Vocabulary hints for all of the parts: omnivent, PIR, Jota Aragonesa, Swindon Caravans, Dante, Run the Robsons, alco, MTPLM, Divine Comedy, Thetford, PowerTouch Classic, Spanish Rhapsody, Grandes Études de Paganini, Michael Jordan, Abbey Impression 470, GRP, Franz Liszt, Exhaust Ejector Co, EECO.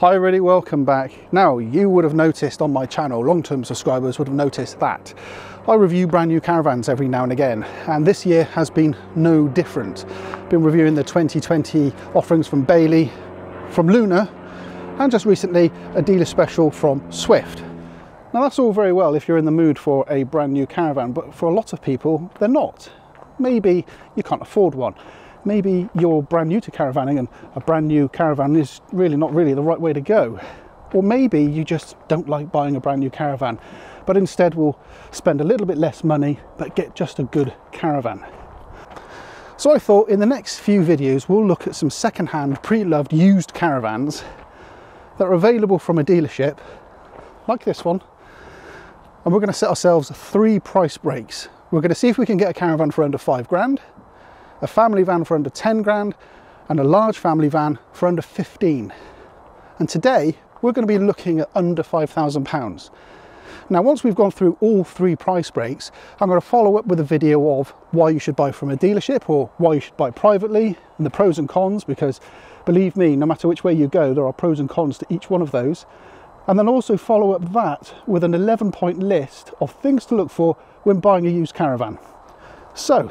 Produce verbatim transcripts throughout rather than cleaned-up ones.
Hi everybody, welcome back. Now, you would have noticed on my channel, long-term subscribers would have noticed that I review brand new caravans every now and again, and this year has been no different. Been reviewing the twenty twenty offerings from Bailey, from Luna, and just recently a dealer special from Swift. Now that's all very well if you're in the mood for a brand new caravan, but for a lot of people, they're not. Maybe you can't afford one. Maybe you're brand new to caravanning and a brand new caravan is really not really the right way to go. Or maybe you just don't like buying a brand new caravan, but instead will spend a little bit less money, but get just a good caravan. So I thought in the next few videos, we'll look at some second-hand, pre-loved, used caravans that are available from a dealership, like this one. And we're gonna set ourselves three price breaks. We're gonna see if we can get a caravan for under five grand, a family van for under ten grand, and a large family van for under fifteen. And today we're going to be looking at under five thousand pounds. Now, once we've gone through all three price breaks, I'm going to follow up with a video of why you should buy from a dealership or why you should buy privately and the pros and cons, because believe me, no matter which way you go, there are pros and cons to each one of those. And then also follow up that with an eleven point list of things to look for when buying a used caravan. So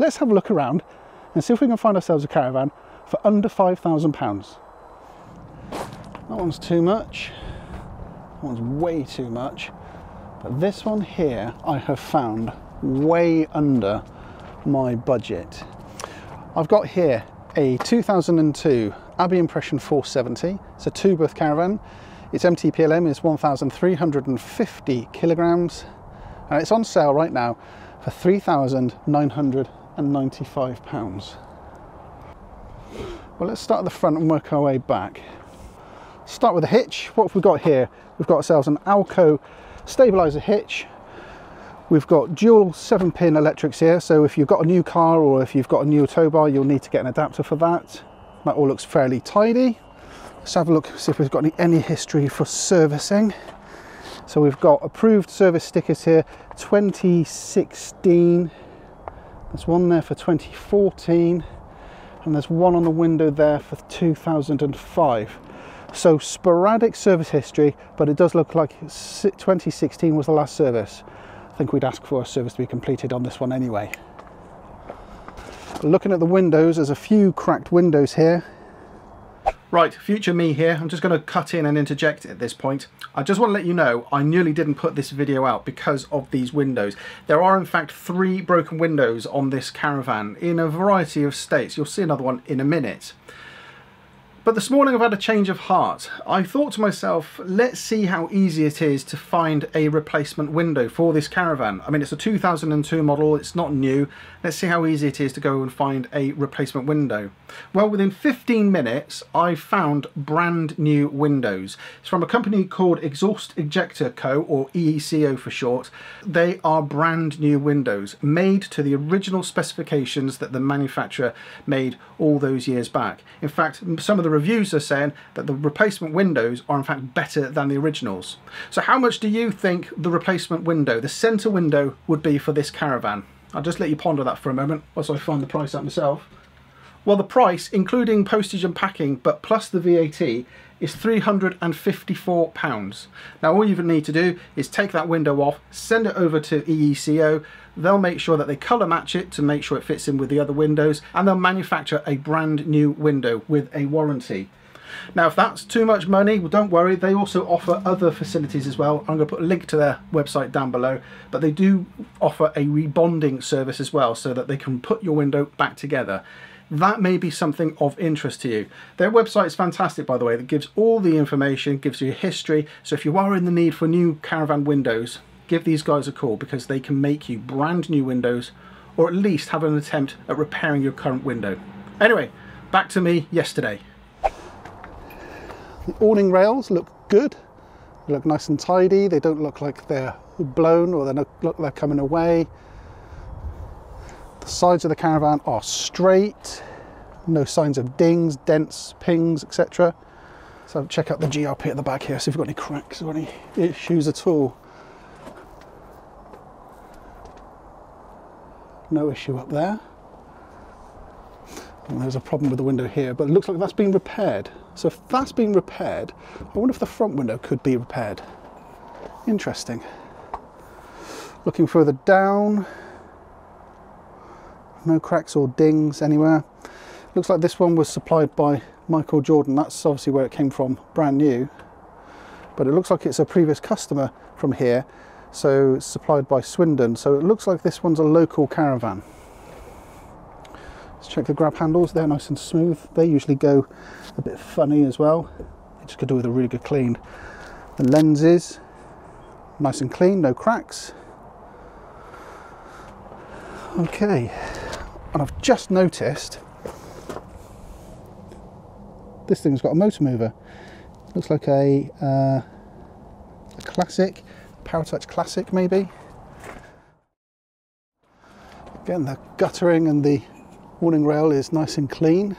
let's have a look around and see if we can find ourselves a caravan for under five thousand pounds. That one's too much. That one's way too much. But this one here I have found way under my budget. I've got here a two thousand two Abbey Impression four seventy. It's a two-berth caravan. Its M T P L M is one thousand three hundred fifty kilograms. And it's on sale right now for three thousand nine hundred ninety-five pounds. Well, let's start at the front and work our way back. Start with a hitch. What have we got here? We've got ourselves an Alco stabilizer hitch. We've got dual seven pin electrics here, so if you've got a new car or if you've got a new tow bar, you'll need to get an adapter for that. That all looks fairly tidy. Let's have a look, see if we've got any, any history for servicing. So we've got approved service stickers here, twenty sixteen. There's one there for twenty fourteen, and there's one on the window there for two thousand five. So sporadic service history, but it does look like twenty sixteen was the last service. I think we'd ask for a service to be completed on this one anyway. Looking at the windows, there's a few cracked windows here. Right, future me here. I'm just going to cut in and interject at this point. I just want to let you know I nearly didn't put this video out because of these windows. There are in fact three broken windows on this caravan in a variety of states. You'll see another one in a minute. But this morning I've had a change of heart. I thought to myself, let's see how easy it is to find a replacement window for this caravan. I mean, it's a two thousand two model, it's not new. Let's see how easy it is to go and find a replacement window. Well, within fifteen minutes, I found brand new windows. It's from a company called Exhaust Ejector Co, or E E C O for short. They are brand new windows, made to the original specifications that the manufacturer made all those years back. In fact, some of the reviews are saying that the replacement windows are in fact better than the originals. So how much do you think the replacement window, the centre window, would be for this caravan? I'll just let you ponder that for a moment whilst I find the price out myself. Well, the price, including postage and packing, but plus the V A T, is three hundred and fifty-four pounds. Now, all you need to do is take that window off, send it over to E E C O, they'll make sure that they colour match it to make sure it fits in with the other windows, and they'll manufacture a brand new window with a warranty. Now, if that's too much money, well, don't worry, they also offer other facilities as well. I'm going to put a link to their website down below, but they do offer a rebonding service as well, so that they can put your window back together. That may be something of interest to you. Their website is fantastic, by the way. That gives all the information, gives you history. So if you are in the need for new caravan windows, give these guys a call, because they can make you brand new windows, or at least have an attempt at repairing your current window. Anyway, back to me yesterday. The awning rails look good. They look nice and tidy. They don't look like they're blown or they don't look like they're coming away. Sides of the caravan are straight, no signs of dings, dents, pings, et cetera. So check out the G R P at the back here, see if we've got any cracks or any issues at all. No issue up there. And there's a problem with the window here, but it looks like that's been repaired. So if that's been repaired, I wonder if the front window could be repaired. Interesting. Looking further down, no cracks or dings anywhere. Looks like this one was supplied by Michael Jordan. That's obviously where it came from, brand new. But it looks like it's a previous customer from here, so it's supplied by Swindon. So it looks like this one's a local caravan. Let's check the grab handles. They're nice and smooth. They usually go a bit funny as well. It just could do with a really good clean. The lenses, nice and clean, no cracks. Okay, and I've just noticed this thing's got a motor mover. Looks like a, uh, a classic, PowerTouch Classic maybe. Again, the guttering and the warning rail is nice and clean.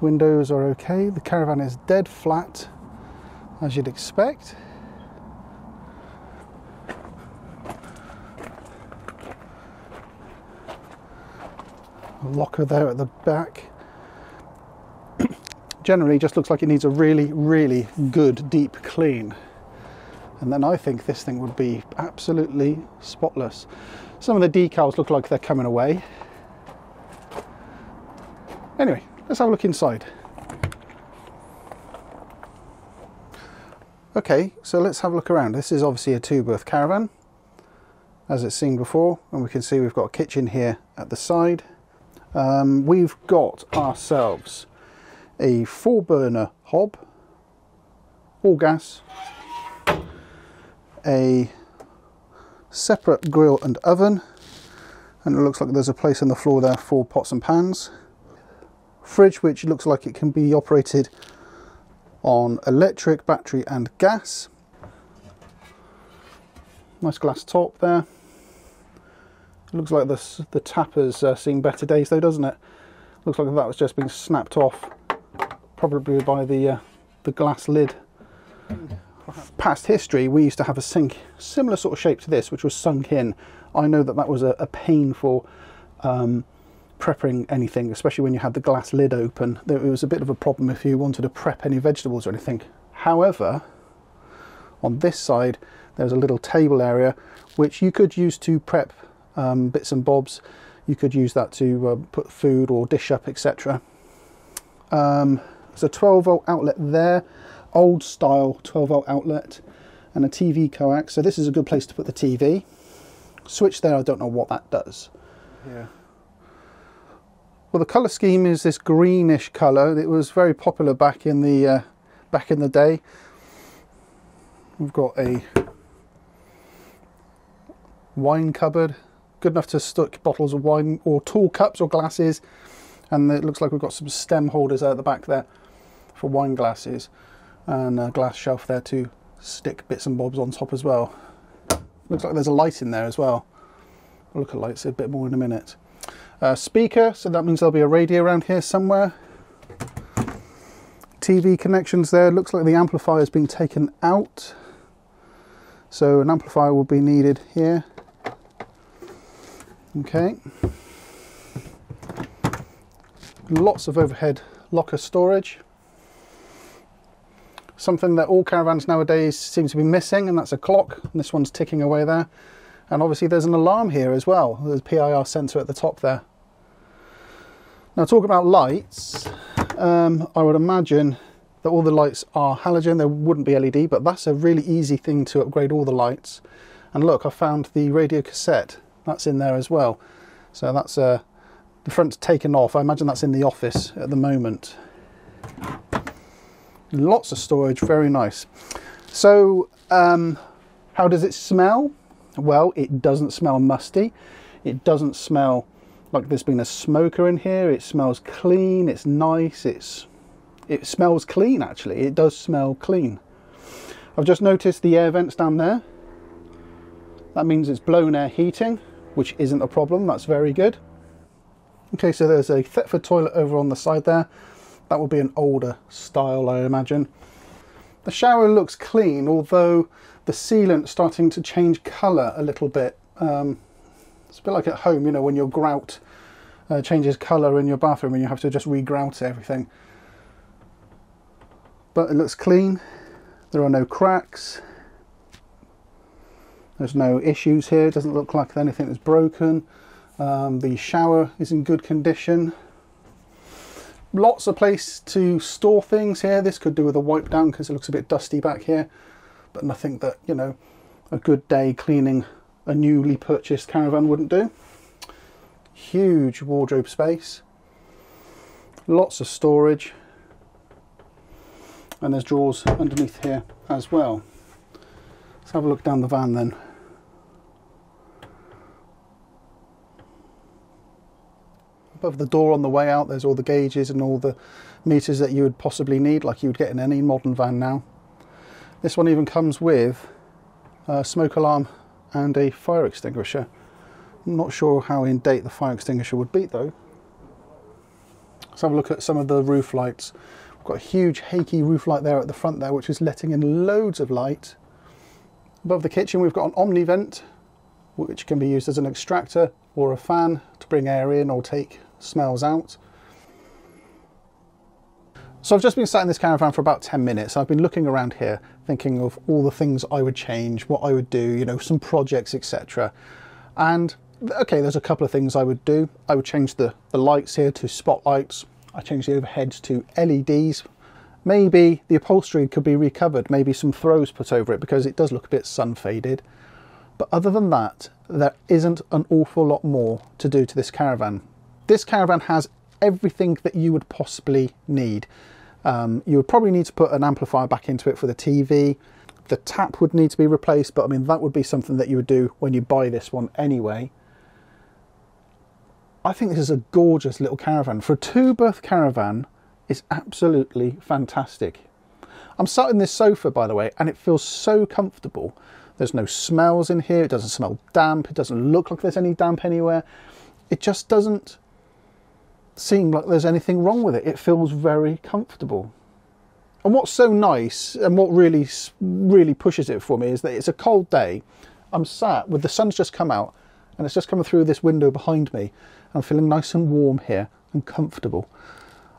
Windows are okay. The caravan is dead flat, as you'd expect. A locker there at the back. Generally just looks like it needs a really, really good deep clean. And then I think this thing would be absolutely spotless. Some of the decals look like they're coming away. Anyway, let's have a look inside. Okay, so let's have a look around. This is obviously a two-berth caravan, as it's seen before, and we can see we've got a kitchen here at the side. Um, we've got ourselves a four burner hob, all gas, a separate grill and oven, and it looks like there's a place on the floor there for pots and pans. Fridge, which looks like it can be operated on electric, battery and gas. Nice glass top there. It looks like this, the tap has uh, seen better days though, doesn't it? Looks like that was just being snapped off, probably by the uh, the glass lid. Past history, we used to have a sink similar sort of shape to this, which was sunk in. I know that that was a, a pain for um, prepping anything, especially when you had the glass lid open. It was a bit of a problem if you wanted to prep any vegetables or anything. However, on this side, there's a little table area which you could use to prep um, bits and bobs. You could use that to uh, put food or dish up, et cetera. Um, There's a twelve volt outlet there, old style twelve volt outlet, and a T V coax. So this is a good place to put the T V. Switch there, I don't know what that does. Yeah. Well, the colour scheme is this greenish colour. It was very popular back in the uh, back in the day. We've got a wine cupboard, good enough to stick bottles of wine or tall cups or glasses. And it looks like we've got some stem holders out the back there for wine glasses, and a glass shelf there to stick bits and bobs on top as well. Looks like there's a light in there as well. We'll look at lights a bit more in a minute. Uh, speaker, so that means there'll be a radio around here somewhere. T V connections there. Looks like the amplifier has been taken out, so an amplifier will be needed here. Okay. Lots of overhead locker storage. Something that all caravans nowadays seem to be missing, and that's a clock. And this one's ticking away there. And obviously there's an alarm here as well. There's a P I R sensor at the top there. Now, talk about lights. Um, I would imagine that all the lights are halogen. There wouldn't be L E D, but that's a really easy thing to upgrade all the lights. And look, I found the radio cassette. That's in there as well. So that's a... The front's taken off. I imagine that's in the office at the moment. Lots of storage, very nice. So um, how does it smell? Well, it doesn't smell musty. It doesn't smell like there's been a smoker in here. It smells clean, it's nice, it's, it smells clean actually. It does smell clean. I've just noticed the air vents down there. That means it's blown air heating, which isn't a problem, that's very good. Okay, so there's a Thetford toilet over on the side there. That will be an older style, I imagine. The shower looks clean, although the sealant's starting to change colour a little bit. Um, it's a bit like at home, you know, when your grout uh, changes colour in your bathroom and you have to just regrout everything. But it looks clean, there are no cracks, there's no issues here, it doesn't look like anything that's broken. Um, the shower is in good condition. Lots of place to store things here. This could do with a wipe down because it looks a bit dusty back here, but nothing that, you know, a good day cleaning a newly purchased caravan wouldn't do. Huge wardrobe space, lots of storage, and there's drawers underneath here as well. Let's have a look down the van then. Above the door on the way out, there's all the gauges and all the meters that you would possibly need, like you would get in any modern van now. This one even comes with a smoke alarm and a fire extinguisher. I'm not sure how in date the fire extinguisher would be though. Let's have a look at some of the roof lights. We've got a huge hakey roof light there at the front there, which is letting in loads of light. Above the kitchen, we've got an omnivent, which can be used as an extractor or a fan to bring air in or take smells out. So I've just been sat in this caravan for about ten minutes. I've been looking around here, thinking of all the things I would change, what I would do, you know, some projects, et cetera. And okay, there's a couple of things I would do. I would change the, the lights here to spotlights. I change the overheads to L E Ds. Maybe the upholstery could be recovered, maybe some throws put over it because it does look a bit sun faded. But other than that, there isn't an awful lot more to do to this caravan. This caravan has everything that you would possibly need. Um, you would probably need to put an amplifier back into it for the T V. The tap would need to be replaced, but I mean, that would be something that you would do when you buy this one anyway. I think this is a gorgeous little caravan. For a two-berth caravan, it's absolutely fantastic. I'm sat in this sofa, by the way, and it feels so comfortable. There's no smells in here, it doesn't smell damp, it doesn't look like there's any damp anywhere. It just doesn't seem like there's anything wrong with it. It feels very comfortable. And what's so nice, and what really, really pushes it for me, is that it's a cold day. I'm sat with the sun's just come out, and it's just coming through this window behind me. I'm feeling nice and warm here, and comfortable.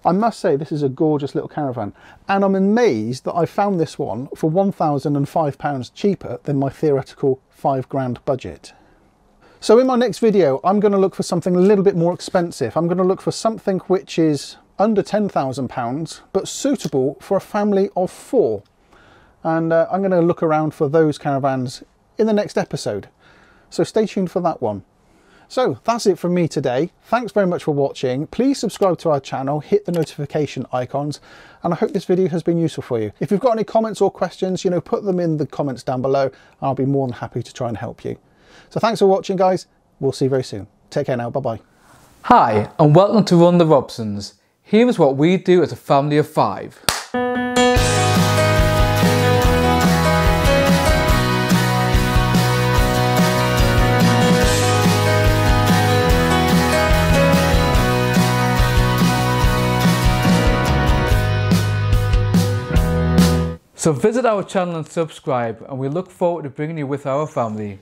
I must say, this is a gorgeous little caravan, and I'm amazed that I found this one for one thousand and five pounds cheaper than my theoretical five grand budget. So in my next video, I'm going to look for something a little bit more expensive. I'm going to look for something which is under ten thousand pounds, but suitable for a family of four. And uh, I'm going to look around for those caravans in the next episode. So stay tuned for that one. So that's it from me today. Thanks very much for watching. Please subscribe to our channel, hit the notification icons, and I hope this video has been useful for you. If you've got any comments or questions, you know, put them in the comments down below, and I'll be more than happy to try and help you. So thanks for watching, guys. We'll see you very soon. Take care now. Bye-bye. Hi, and welcome to Run the Robsons. Here is what we do as a family of five. So visit our channel and subscribe, and we look forward to bringing you with our family.